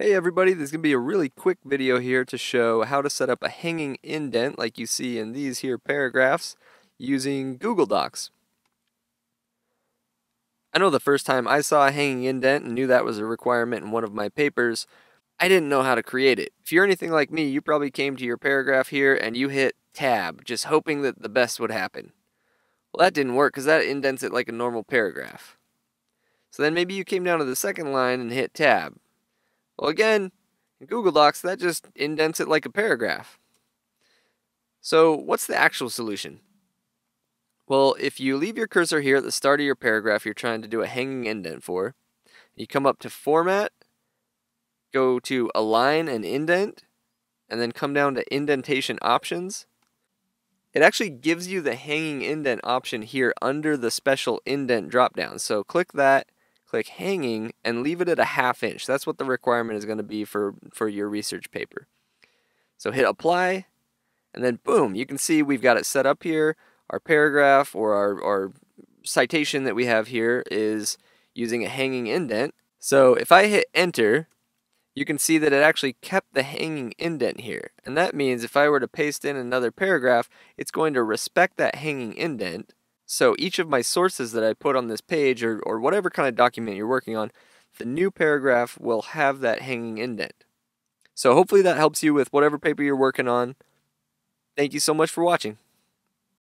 Hey everybody, there's going to be a really quick video here to show how to set up a hanging indent like you see in these here paragraphs using Google Docs. I know the first time I saw a hanging indent and knew that was a requirement in one of my papers, I didn't know how to create it. If you're anything like me, you probably came to your paragraph here and you hit tab, just hoping that the best would happen. Well, that didn't work because that indents it like a normal paragraph. So then maybe you came down to the second line and hit tab. Well, again, in Google Docs, that just indents it like a paragraph. So what's the actual solution? Well, if you leave your cursor here at the start of your paragraph you're trying to do a hanging indent for, you come up to Format, go to Align and Indent, and then come down to Indentation Options. It actually gives you the hanging indent option here under the Special Indent dropdown. So click that. Click hanging and leave it at a ½ inch. That's what the requirement is going to be for your research paper. So hit apply and then boom, you can see we've got it set up here. Our paragraph or our citation that we have here is using a hanging indent. So if I hit enter, you can see that it actually kept the hanging indent here. And that means if I were to paste in another paragraph, it's going to respect that hanging indent. So each of my sources that I put on this page or whatever kind of document you're working on, the new paragraph will have that hanging indent. So hopefully that helps you with whatever paper you're working on. Thank you so much for watching.